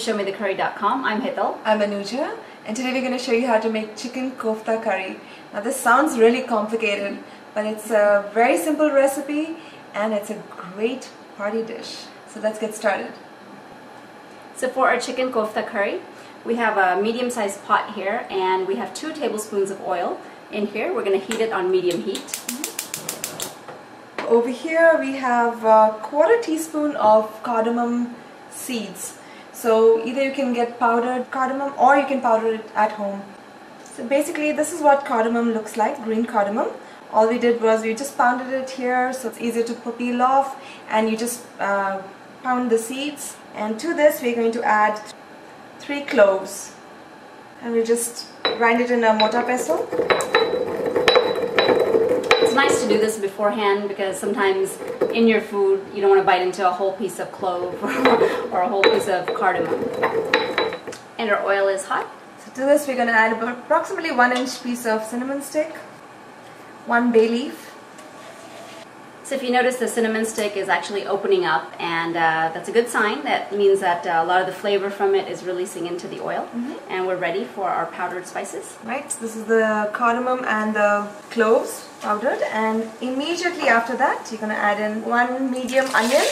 Showmethecurry.com. I'm Hetal. I'm Anuja, and today we're going to show you how to make chicken kofta curry. Now this sounds really complicated, but it's a very simple recipe and it's a great party dish. So let's get started. So for our chicken kofta curry, we have a medium-sized pot here and we have 2 tablespoons of oil in here. We're going to heat it on medium heat. Over here we have a 1/4 teaspoon of cardamom seeds. So either you can get powdered cardamom or you can powder it at home. So basically this is what cardamom looks like, green cardamom. All we did was we just pounded it here, so it's easier to peel off, and you just pound the seeds. And to this we're going to add 3 cloves, and we'll just grind it in a mortar pestle. It's nice to do this beforehand because sometimes in your food you don't want to bite into a whole piece of clove or a whole piece of cardamom. And our oil is hot. So to this we're going to add approximately 1-inch piece of cinnamon stick, 1 bay leaf. So if you notice, the cinnamon stick is actually opening up, and that's a good sign. That means that a lot of the flavor from it is releasing into the oil. And we're ready for our powdered spices. Right, so this is the cardamom and the cloves powdered, and immediately after that you're going to add in 1 medium onion.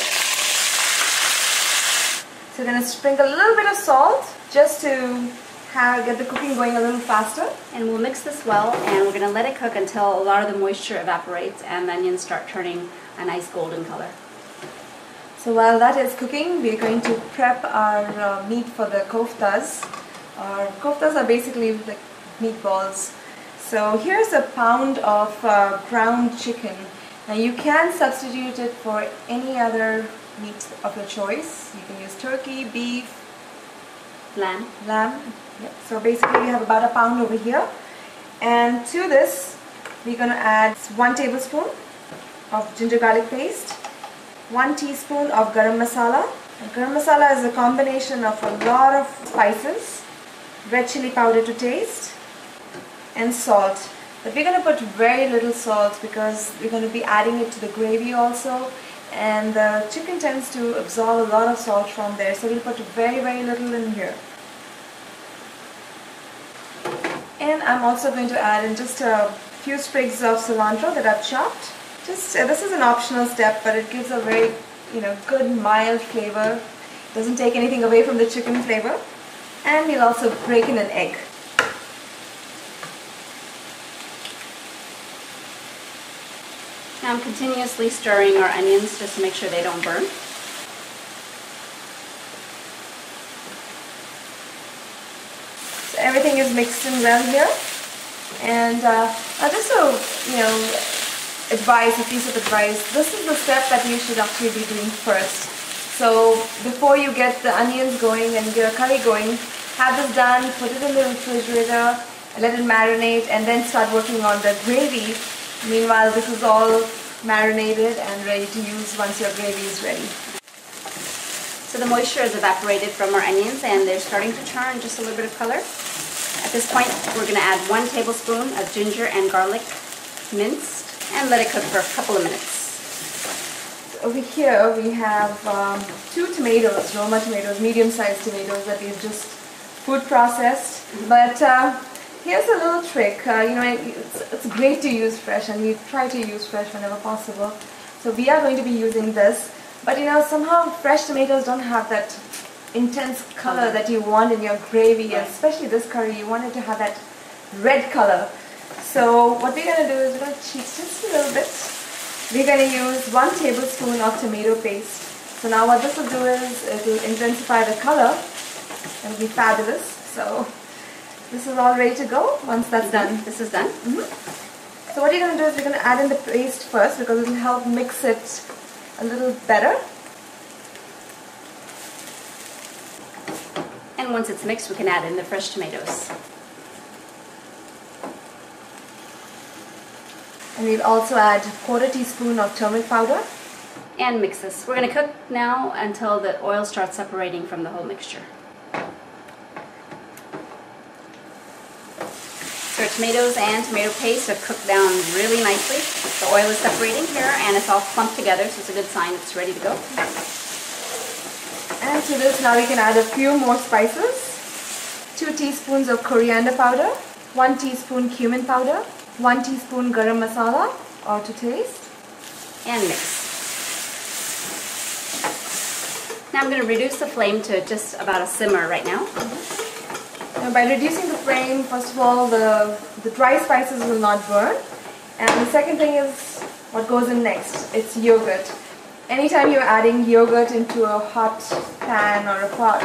So you're going to sprinkle a little bit of salt just to get the cooking going a little faster. And we'll mix this well, and we're going to let it cook until a lot of the moisture evaporates and the onions start turning a nice golden color. So while that is cooking, we're going to prep our meat for the koftas. Our koftas are basically like meatballs. So here's a pound of ground chicken. Now you can substitute it for any other meat of your choice. You can use turkey, beef, lamb. Yep. So basically we have about a pound over here, and to this we're going to add 1 tablespoon of ginger garlic paste, 1 teaspoon of garam masala. And garam masala is a combination of a lot of spices, red chili powder to taste, and salt. But we're going to put very little salt because we're going to be adding it to the gravy also, and the chicken tends to absorb a lot of salt from there, so we'll put very little in here. And I'm also going to add in just a few sprigs of cilantro that I've chopped. Just this is an optional step, but it gives a very good mild flavor. It doesn't take anything away from the chicken flavor. And we'll also break in an egg. Now I'm continuously stirring our onions just to make sure they don't burn. So everything is mixed in well here, and just so a piece of advice, this is the step that you should actually be doing first. So before you get the onions going and your curry going, have this done, put it in the refrigerator, let it marinate, and then start working on the gravy. Meanwhile, this is all marinated and ready to use once your gravy is ready. So the moisture has evaporated from our onions and they're starting to turn just a little bit of color. At this point, we're going to add 1 tablespoon of ginger and garlic minced, and let it cook for a couple of minutes. Over here we have 2 tomatoes, Roma tomatoes, medium-sized tomatoes that we've just food processed. But here's a little trick. It's great to use fresh, and we try to use fresh whenever possible. So we are going to be using this, but somehow fresh tomatoes don't have that intense color that you want in your gravy, especially this curry. You want it to have that red color. So what we're going to do is we're going to cheat just a little bit. We're going to use 1 tablespoon of tomato paste. So now what this will do is it will intensify the color. It will be fabulous. So this is all ready to go once that's done. This is done. So what you're going to do is you're going to add in the paste first, because it will help mix it a little better. And once it's mixed, we can add in the fresh tomatoes. And we'll also add 1/4 teaspoon of turmeric powder. And mix this. We're going to cook now until the oil starts separating from the whole mixture. So our tomatoes and tomato paste have cooked down really nicely. The oil is separating here and it's all clumped together, so it's a good sign it's ready to go. And to this now we can add a few more spices. 2 teaspoons of coriander powder, 1 teaspoon cumin powder, 1 teaspoon garam masala or to taste, and mix. Now I'm going to reduce the flame to just about a simmer right now. Now by reducing the flame, first of all the dry spices will not burn, and the second thing is what goes in next, it's yogurt. Anytime you're adding yogurt into a hot pan or a pot,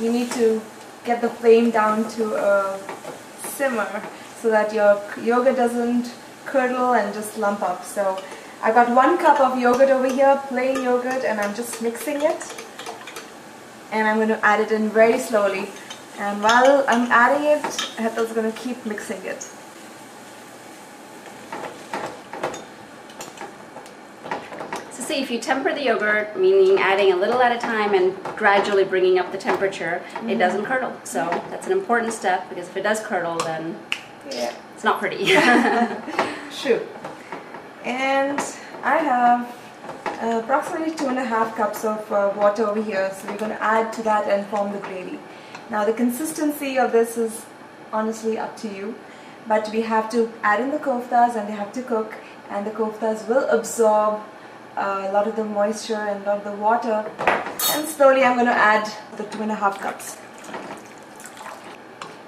you need to get the flame down to a simmer so that your yogurt doesn't curdle and just lump up. So I've got 1 cup of yogurt over here, plain yogurt, and I'm just mixing it, and I'm going to add it in very slowly. And while I'm adding it, Hetal's going to keep mixing it. So see, if you temper the yogurt, meaning adding a little at a time and gradually bringing up the temperature, it doesn't curdle. So that's an important step, because if it does curdle, then it's not pretty. True. And I have approximately 2.5 cups of water over here, so we're going to add to that and form the gravy. Now the consistency of this is honestly up to you, but we have to add in the koftas and they have to cook, and the koftas will absorb a lot of the moisture and a lot of the water, and slowly I'm going to add the 2.5 cups.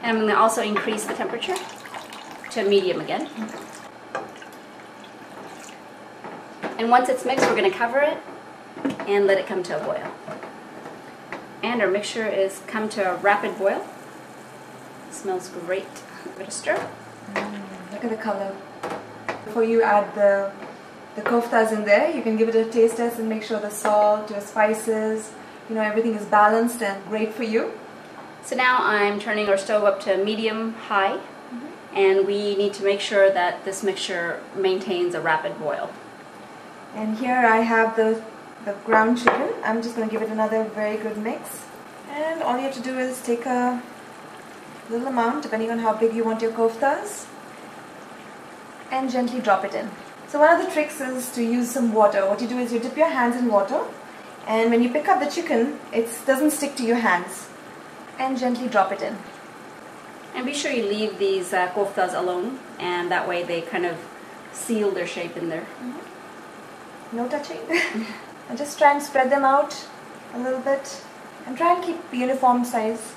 And I'm going to also increase the temperature to medium again. And once it's mixed, we're going to cover it and let it come to a boil. And our mixture is come to a rapid boil. It smells great. Give it a stir. Look at the color. Before you add the koftas in there, you can give it a taste test and make sure the salt, your spices, you know, everything is balanced and great for you. So now I'm turning our stove up to medium-high, and we need to make sure that this mixture maintains a rapid boil. And here I have the ground chicken. I'm just going to give it another very good mix, and all you have to do is take a little amount depending on how big you want your koftas and gently drop it in. So one of the tricks is to use some water. What you do is you dip your hands in water, and when you pick up the chicken it doesn't stick to your hands, and gently drop it in. And be sure you leave these koftas alone, and that way they kind of seal their shape in there. No touching. And just try and spread them out a little bit, and try and keep uniform size.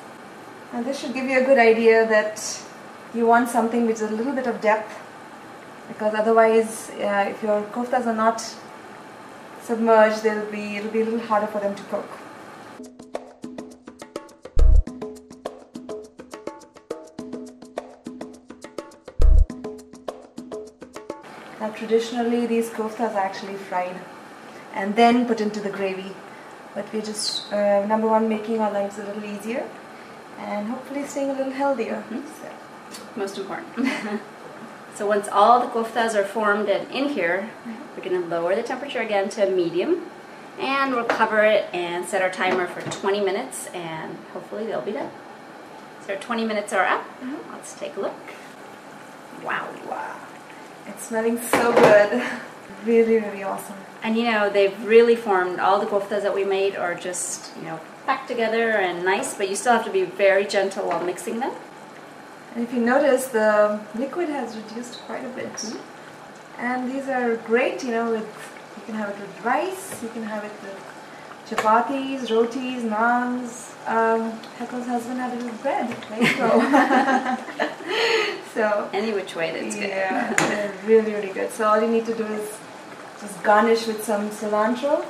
Now this should give you a good idea that you want something which is a little bit of depth, because otherwise if your koftas are not submerged, it'll be a little harder for them to cook. Now traditionally these koftas are actually fried and then put into the gravy, but we're just number one, making our lives a little easier and hopefully staying a little healthier. So. Most important. So once all the koftas are formed and in here, we're going to lower the temperature again to medium, and we'll cover it and set our timer for 20 minutes, and hopefully they'll be done. So our 20 minutes are up. Let's take a look. Wow, it's smelling so good. Really awesome. And you know, they've really formed. All the koftas that we made are just, you know, packed together and nice, but you still have to be very gentle while mixing them. And if you notice, the liquid has reduced quite a bit. And these are great, you know, with, you can have it with rice, you can have it with chapatis, rotis, naans. Hetal's husband had it with bread. There you go. So any which way, that's good. Yeah, they're really good. So all you need to do is just garnish with some cilantro.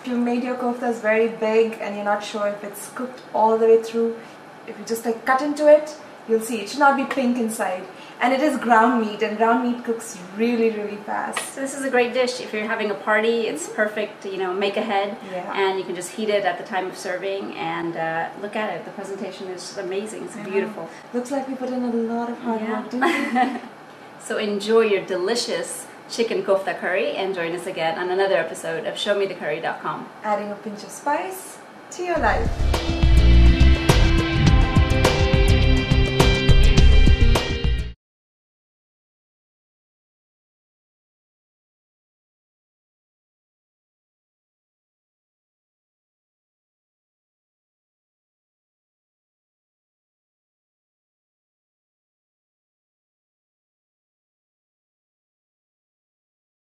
If you made your koftas very big and you're not sure if it's cooked all the way through, if you just like cut into it, you'll see it should not be pink inside. And it is ground meat, and ground meat cooks really fast. So this is a great dish. If you're having a party, it's perfect, you know, make ahead. And you can just heat it at the time of serving, and look at it. The presentation is amazing. It's beautiful. Looks like we put in a lot of hard work, didn't we? So enjoy your delicious chicken kofta curry, and join us again on another episode of Showmethecurry.com. Adding a pinch of spice to your life.